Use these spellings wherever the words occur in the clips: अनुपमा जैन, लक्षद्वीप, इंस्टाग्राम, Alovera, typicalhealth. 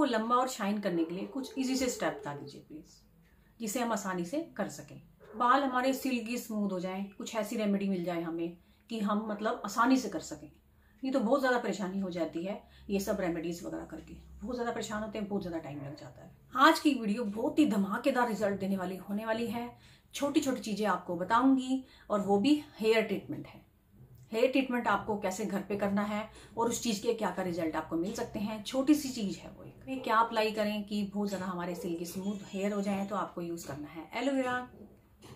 को लंबा और शाइन करने के लिए कुछ इजी से स्टेप बता दीजिए प्लीज, जिसे हम आसानी से कर सकें। बाल हमारे सिल्की स्मूथ हो जाएं, कुछ ऐसी रेमेडी मिल जाए हमें कि हम मतलब आसानी से कर सकें। ये तो बहुत ज़्यादा परेशानी हो जाती है, ये सब रेमेडीज़ वगैरह करके बहुत ज़्यादा परेशान होते हैं, बहुत ज़्यादा टाइम लग जाता है। आज की वीडियो बहुत ही धमाकेदार रिजल्ट देने वाली होने वाली है। छोटी छोटी चीज़ें आपको बताऊंगी और वो भी हेयर ट्रीटमेंट है। हेयर ट्रीटमेंट आपको कैसे घर पे करना है और उस चीज़ के क्या क्या रिजल्ट आपको मिल सकते हैं। छोटी सी चीज़ है वो, एक क्या अप्लाई करें कि बहुत ज़्यादा हमारे सिल्की स्मूथ हेयर हो जाए। तो आपको यूज़ करना है एलोवेरा।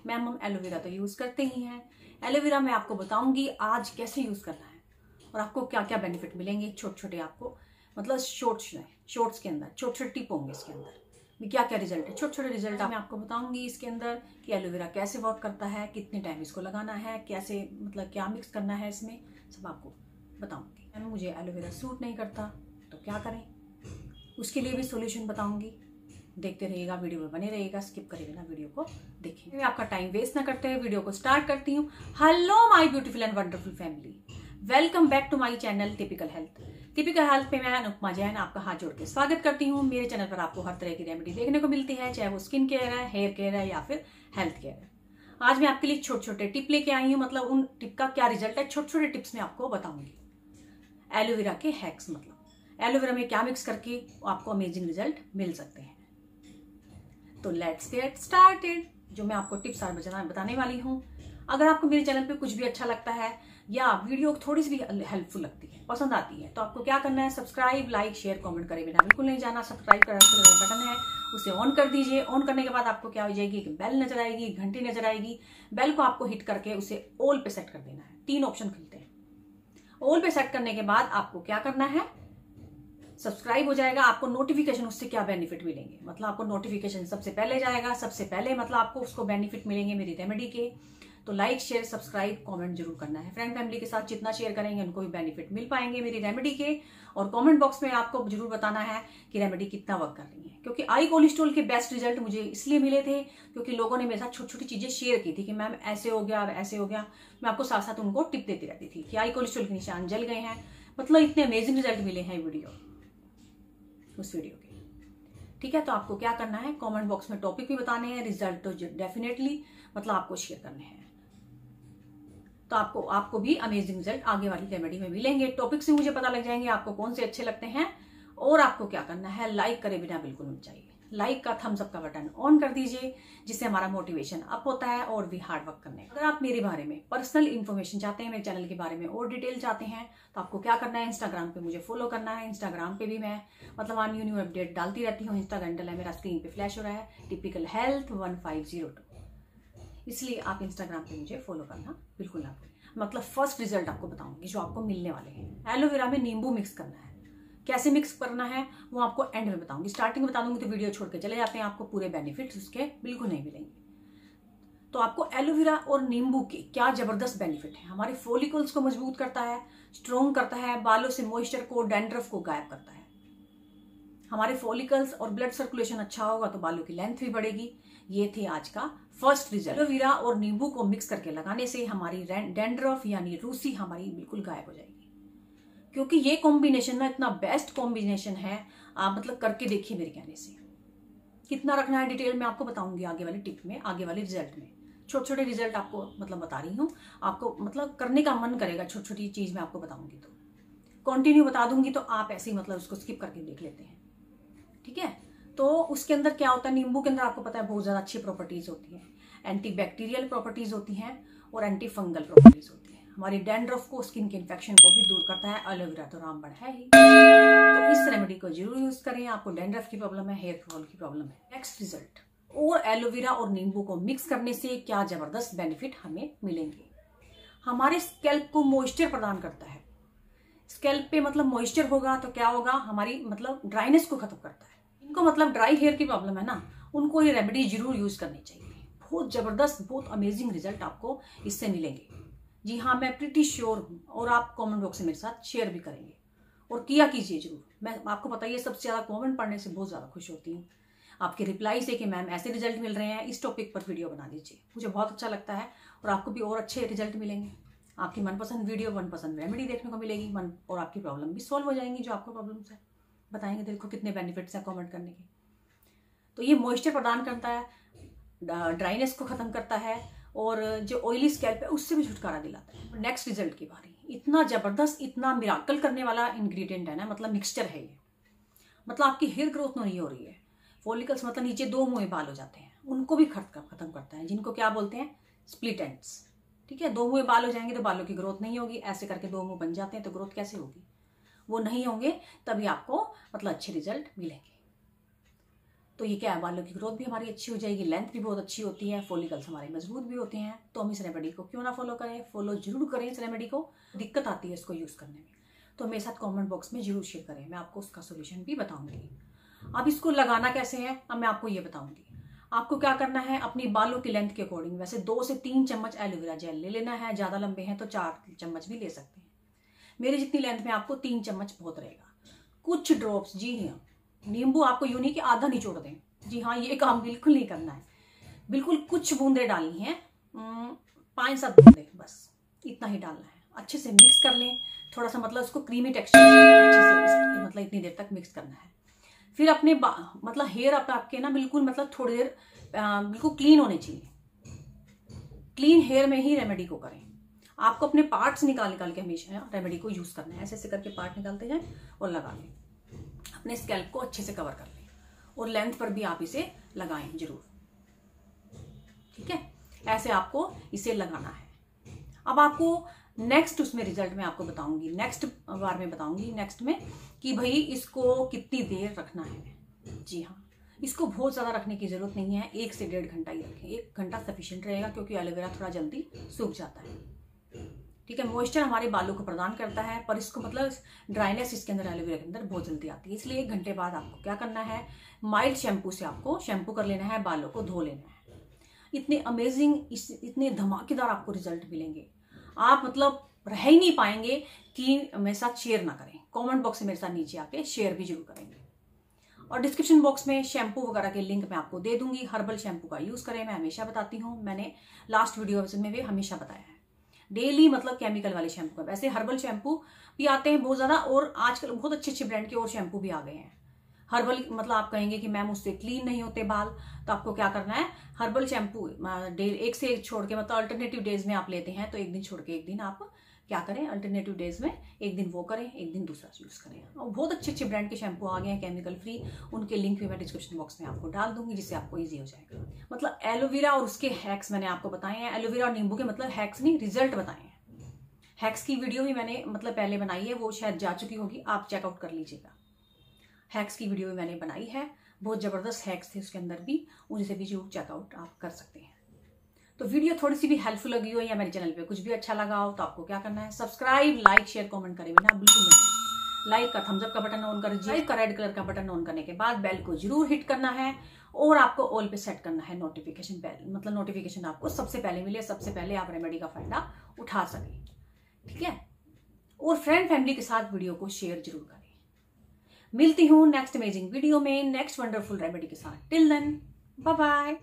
मैम हम एलोवेरा तो यूज़ करते ही हैं। एलोवेरा मैं आपको बताऊँगी आज कैसे यूज़ करना है और आपको क्या क्या बेनिफिट मिलेंगे। छोटे छोटे आपको मतलब शॉर्ट्स में, शॉर्ट्स के अंदर छोटे छोटे टिप होंगे इसके अंदर भी क्या क्या रिजल्ट है। छोटे छोटे रिजल्ट मैं आपको बताऊंगी इसके अंदर कि एलोवेरा कैसे वर्क करता है, कितने टाइम इसको लगाना है, कैसे मतलब क्या मिक्स करना है इसमें, सब आपको बताऊंगी। मैम मुझे एलोवेरा सूट नहीं करता तो क्या करें, उसके लिए भी सोल्यूशन बताऊँगी। देखते रहिएगा, वीडियो में बने रहिएगा, स्किप करिए ना, वीडियो को देखिए। मैं आपका टाइम वेस्ट ना करते हुए वीडियो को स्टार्ट करती हूँ। Hello my beautiful and wonderful family, welcome back to my channel typical health. Typical health पे मैं अनुपमा जैन आपका हाथ जोड़ के स्वागत करती हूँ। मेरे चैनल पर आपको हर तरह की रेमेडी देखने को मिलती है, चाहे वो स्किन केयर है, हेयर केयर है या फिर हेल्थ केयर है। आज मैं आपके लिए छोटे छोटे टिप लेके आई हूँ, मतलब उन टिप का क्या रिजल्ट है छोटे छोटे टिप्स में आपको बताऊंगी। एलोवेरा के हैक्स, मतलब एलोवेरा में क्या मिक्स करके आपको अमेजिंग रिजल्ट मिल सकते हैं। तो लेट्स गेट स्टार्टेड। जो मैं आपको टिप्स बताने वाली हूँ, अगर आपको मेरे चैनल पे कुछ भी अच्छा लगता है या वीडियो थोड़ी सी भी हेल्पफुल लगती है, पसंद आती है, तो आपको क्या करना है, सब्सक्राइब, लाइक, शेयर, कमेंट करे बिना बिल्कुल नहीं जाना। सब्सक्राइब करने का बटन है, उसे ऑन कर दीजिए। ऑन करने के बाद आपको क्या हो जाएगी, एक बेल नजर आएगी, घंटी नजर आएगी। बेल को आपको हिट करके उसे ऑल पे सेट कर देना है। तीन ऑप्शन खुलते हैं। ऑल पे सेट करने के बाद आपको क्या करना है, सब्सक्राइब हो जाएगा। आपको नोटिफिकेशन उससे क्या बेनिफिट मिलेंगे, मतलब आपको नोटिफिकेशन सबसे पहले जाएगा, सबसे पहले मतलब आपको उसको बेनिफिट मिलेंगे मेरी रेमेडी के। तो लाइक, शेयर, सब्सक्राइब, कमेंट जरूर करना है। फ्रेंड फैमिली के साथ जितना शेयर करेंगे उनको भी बेनिफिट मिल पाएंगे मेरी रेमेडी के। और कमेंट बॉक्स में आपको जरूर बताना है कि रेमेडी कितना वर्क कर रही है, क्योंकि आई कोलेस्ट्रॉल के बेस्ट रिजल्ट मुझे इसलिए मिले थे क्योंकि लोगों ने मेरे साथ छोटी छोटी चीजें शेयर की थी कि मैम ऐसे हो गया, ऐसे हो गया। मैं आपको साथ साथ उनको टिप देती रहती थी कि आई कोलेस्ट्रॉल के निशान जल गए हैं, मतलब इतने अमेजिंग रिजल्ट मिले हैं वीडियो उस वीडियो के। ठीक है, तो आपको क्या करना है, कमेंट बॉक्स में टॉपिक भी बताने हैं, रिजल्ट तो डेफिनेटली मतलब आपको शेयर करने हैं। तो आपको भी अमेजिंग रिजल्ट आगे वाली रेमेडी में मिलेंगे। टॉपिक से मुझे पता लग जाएंगे आपको कौन से अच्छे लगते हैं। और आपको क्या करना है, लाइक करे बिना बिल्कुल मत जाइए। लाइक का, थम्स अप का बटन ऑन कर दीजिए, जिससे हमारा मोटिवेशन अप होता है और भी हार्ड वर्क करने। अगर आप मेरे बारे में पर्सनल इन्फॉर्मेशन चाहते हैं, मेरे चैनल के बारे में और डिटेल चाहते हैं, तो आपको क्या करना है, इंस्टाग्राम पे मुझे फॉलो करना है। इंस्टाग्राम पे भी मैं मतलब वहाँ न्यू न्यू अपडेट डालती रहती हूँ। इंस्टा हैंडल है मेरा, स्क्रीन पे फ्लैश हो रहा है, टिपिकल हेल्थ 1502। इसलिए आप इंस्टाग्राम पे मुझे फॉलो करना बिल्कुल ना भूलें। मतलब फर्स्ट रिजल्ट आपको बताऊंगी जो आपको मिलने वाले हैं। एलोवेरा में नींबू मिक्स करना है, कैसे मिक्स करना है वो आपको एंड में बताऊंगी। स्टार्टिंग में बता दूंगी तो वीडियो छोड़ के चले जाते हैं, आपको पूरे बेनिफिट्स उसके बिल्कुल नहीं मिलेंगे। तो आपको एलोवेरा और नींबू के क्या जबरदस्त बेनिफिट है। हमारे फॉलिकल्स को मजबूत करता है, स्ट्रॉन्ग करता है, बालों से मॉइस्चर को, डैंड्रफ को गायब करता है। हमारे फॉलिकल्स और ब्लड सर्कुलेशन अच्छा होगा तो बालों की लेंथ भी बढ़ेगी। ये थे आज का फर्स्ट रिजल्ट। एलोवेरा और नींबू को मिक्स करके लगाने से हमारी डैंड्रफ यानी रूसी हमारी बिल्कुल गायब हो जाएगी, क्योंकि ये कॉम्बिनेशन ना इतना बेस्ट कॉम्बिनेशन है। आप मतलब करके देखिए मेरे कहने से। कितना रखना है डिटेल में आपको बताऊंगी आगे वाले टिप में, आगे वाले रिजल्ट में। छोटे छोटे रिजल्ट आपको मतलब बता रही हूँ, आपको मतलब करने का मन करेगा। छोटी छोटी चीज़ मैं आपको बताऊंगी तो कंटिन्यू बता दूंगी, तो आप ऐसे ही मतलब उसको स्किप करके देख लेते हैं। ठीक है, तो उसके अंदर क्या होता है, नींबू के अंदर आपको पता है बहुत ज़्यादा अच्छी प्रॉपर्टीज़ होती हैं, एंटी बैक्टीरियल प्रॉपर्टीज़ होती हैं और एंटी फंगल प्रॉपर्टीज़ होती हैं। हमारी डैंड्रफ को, स्किन के इन्फेक्शन को भी दूर करता है। एलोवेरा तो रामबण है ही, तो इस रेमेडी को जरूर यूज करें। आपको डैंड्रफ की प्रॉब्लम है, हेयर फॉल की प्रॉब्लम है। नेक्स्ट रिजल्ट, और एलोवेरा और नींबू को मिक्स करने से क्या जबरदस्त बेनिफिट हमें मिलेंगे। हमारे स्कैल्प को मॉइस्चर प्रदान करता है। स्कैल्प पे मतलब मॉइस्चर होगा तो क्या होगा, हमारी मतलब ड्राइनेस को खत्म करता है। इनको मतलब ड्राई हेयर की प्रॉब्लम है ना, उनको ये रेमेडी जरूर यूज करनी चाहिए। बहुत जबरदस्त, बहुत अमेजिंग रिजल्ट आपको इससे मिलेंगे। जी हाँ, मैं प्रिटी श्योर हूँ। और आप कमेंट बॉक्स में मेरे साथ शेयर भी करेंगे और किया कीजिए जरूर। मैं आपको पता है सबसे ज़्यादा कमेंट पढ़ने से बहुत ज़्यादा खुश होती हूँ, आपके रिप्लाई से कि मैम ऐसे रिजल्ट मिल रहे हैं, इस टॉपिक पर वीडियो बना दीजिए। मुझे बहुत अच्छा लगता है और आपको भी और अच्छे रिजल्ट मिलेंगे। आपकी मनपसंद वीडियो, मनपसंद रेमेडी देखने को मिलेगी और आपकी प्रॉब्लम भी सॉल्व हो जाएंगी जो आपको प्रॉब्लम्स है। बताएंगे दिल को कितने बेनिफिट्स हैं कॉमेंट करने के। तो ये मॉइस्चर प्रदान करता है, ड्राइनेस को ख़त्म करता है और जो ऑयली स्कैल्प है उससे भी छुटकारा दिलाता है। नेक्स्ट रिजल्ट की बारी, इतना ज़बरदस्त, इतना मिराकल करने वाला इंग्रेडिएंट है ना, मतलब मिक्सचर है ये। मतलब आपकी हेयर ग्रोथ नहीं हो रही है, फॉलिकल्स मतलब नीचे दो मुँह बाल हो जाते हैं उनको भी ख़त्म करता है, जिनको क्या बोलते हैं स्प्लिट एंड्स। ठीक है, दो मुँह बाल हो जाएंगे तो बालों की ग्रोथ नहीं होगी, ऐसे करके दो मुँह बन जाते हैं तो ग्रोथ कैसे होगी, वो नहीं होंगे तभी आपको मतलब अच्छे रिजल्ट मिलेंगे। तो ये क्या है, बालों की ग्रोथ भी हमारी अच्छी हो जाएगी, लेंथ भी बहुत अच्छी होती है, फॉलिकल्स हमारे मजबूत भी होते हैं। तो हम इस रेमेडी को क्यों ना फॉलो करें, फॉलो जरूर करें इस रेमेडी को। दिक्कत आती है इसको यूज़ करने में तो मेरे साथ कमेंट बॉक्स में जरूर शेयर करें, मैं आपको उसका सोल्यूशन भी बताऊँगी। अब इसको लगाना कैसे है, अब मैं आपको ये बताऊँगी। आपको क्या करना है, अपनी बालों की लेंथ के अकॉर्डिंग वैसे 2 से 3 चम्मच एलोवेरा जेल ले लेना है, ज़्यादा लंबे हैं तो 4 चम्मच भी ले सकते हैं। मेरी जितनी लेंथ में आपको 3 चम्मच बहुत रहेगा। कुछ ड्रॉप्स, जी हाँ, नींबू आपको यूँ नहीं कि आधा निचोड़ दें, जी हाँ ये काम बिल्कुल नहीं करना है, बिल्कुल कुछ बूंदे डालनी हैं, 5-7 बूंदे बस इतना ही डालना है। अच्छे से मिक्स कर लें थोड़ा सा, मतलब उसको क्रीमी टेक्सचर अच्छे से, मतलब इतनी देर तक मिक्स करना है। फिर अपने मतलब हेयर आपके ना बिल्कुल मतलब थोड़ी देर बिल्कुल क्लीन होने चाहिए, क्लीन हेयर में ही रेमेडी को करें। आपको अपने पार्ट्स निकाल निकाल के हमेशा रेमेडी को यूज़ करना है, ऐसे ऐसे करके पार्ट निकालते जाएं और लगा लें, अपने स्कैल्प को अच्छे से कवर कर लें और लेंथ पर भी आप इसे लगाएं जरूर। ठीक है, ऐसे आपको इसे लगाना है। अब आपको नेक्स्ट उसमें रिजल्ट में आपको बताऊंगी, नेक्स्ट बार में बताऊंगी नेक्स्ट में कि भाई इसको कितनी देर रखना है। जी हाँ, इसको बहुत ज़्यादा रखने की ज़रूरत नहीं है, 1 से 1.5 घंटा ही रखें, 1 घंटा सफिशिएंट रहेगा क्योंकि एलोवेरा थोड़ा जल्दी सूख जाता है। ठीक है, मॉइस्चर हमारे बालों को प्रदान करता है पर इसको मतलब ड्राइनेस इसके अंदर एलोवेरा के अंदर बहुत जल्दी आती है, इसलिए 1 घंटे बाद आपको क्या करना है, माइल्ड शैम्पू से आपको शैम्पू कर लेना है, बालों को धो लेना है। इतने अमेजिंग, इतने धमाकेदार आपको रिजल्ट मिलेंगे, आप मतलब रह ही नहीं पाएंगे कि मेरे साथ शेयर ना करें। कमेंट बॉक्स में मेरे साथ नीचे आके शेयर भी जरूर करेंगे और डिस्क्रिप्शन बॉक्स में शैम्पू वगैरह के लिंक मैं आपको दे दूंगी। हर्बल शैम्पू का यूज़ करें, मैं हमेशा बताती हूँ, मैंने लास्ट वीडियो में भी हमेशा बताया है। डेली मतलब केमिकल वाले शैम्पू का, वैसे हर्बल शैम्पू भी आते हैं बहुत ज़्यादा और आजकल बहुत अच्छे अच्छे ब्रांड के और शैम्पू भी आ गए हैं। हर्बल मतलब आप कहेंगे कि मैम उससे क्लीन नहीं होते बाल, तो आपको क्या करना है, हर्बल शैम्पू डे 1 से 1 छोड़ के मतलब अल्टरनेटिव डेज में आप लेते हैं तो 1 दिन छोड़ के 1 दिन आप क्या करें, अल्टरनेटिव डेज में 1 दिन वो करें, 1 दिन दूसरा यूज़ करें। और बहुत अच्छे अच्छे ब्रांड के शैम्पू आ गए हैं केमिकल फ्री, उनके लिंक भी मैं डिस्क्रिप्शन बॉक्स में आपको डाल दूंगी जिससे आपको ईजी हो जाएगा। मतलब एलोवेरा और उसके हैक्स मैंने आपको बताए हैं, एलोवेरा और नींबू के मतलब हैक्स नहीं रिजल्ट बताए हैं। हैक्स की वीडियो भी मैंने मतलब पहले बनाई है, वो शायद जा चुकी होगी, आप चेकआउट कर लीजिएगा। हैक्स की वीडियो भी मैंने बनाई है, बहुत ज़बरदस्त हैक्स थे उसके अंदर भी, उनसे भी जरूर चेकआउट आप कर सकते हैं। तो वीडियो थोड़ी सी भी हेल्पफुल लगी हो या मेरे चैनल पे कुछ भी अच्छा लगा हो तो आपको क्या करना है, सब्सक्राइब, लाइक, शेयर, कमेंट करें बिना बिल्कुल नहीं। लाइक का थम्स अप का बटन ऑन कर, लाइक का रेड कलर का बटन ऑन करने के बाद बेल को जरूर हिट करना है और आपको ऑल पे सेट करना है नोटिफिकेशन बेल, मतलब नोटिफिकेशन आपको सबसे पहले मिले, सबसे पहले आप रेमेडी का फायदा उठा सकें। ठीक है, और फ्रेंड फैमिली के साथ वीडियो को शेयर जरूर करें। मिलती हूँ नेक्स्ट अमेजिंग वीडियो में, नेक्स्ट वंडरफुल रेमेडी के साथ। Till then, bye bye.